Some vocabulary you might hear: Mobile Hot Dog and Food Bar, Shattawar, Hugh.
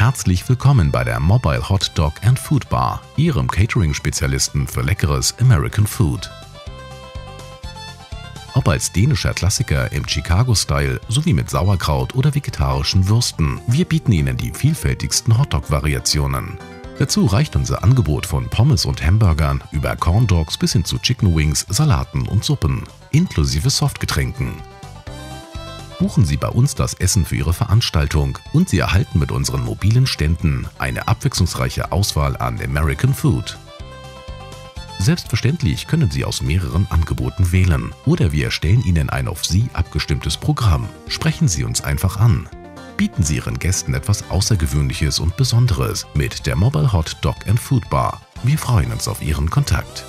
Herzlich willkommen bei der Mobile Hot Dog and Food Bar, Ihrem Catering-Spezialisten für leckeres American Food. Ob als dänischer Klassiker im Chicago-Style sowie mit Sauerkraut oder vegetarischen Würsten, wir bieten Ihnen die vielfältigsten Hotdog-Variationen. Dazu reicht unser Angebot von Pommes und Hamburgern über Corn Dogs bis hin zu Chicken Wings, Salaten und Suppen, inklusive Softgetränken. Buchen Sie bei uns das Essen für Ihre Veranstaltung und Sie erhalten mit unseren mobilen Ständen eine abwechslungsreiche Auswahl an American Food. Selbstverständlich können Sie aus mehreren Angeboten wählen oder wir erstellen Ihnen ein auf Sie abgestimmtes Programm. Sprechen Sie uns einfach an. Bieten Sie Ihren Gästen etwas Außergewöhnliches und Besonderes mit der Mobile Hot Dog and Food Bar. Wir freuen uns auf Ihren Kontakt.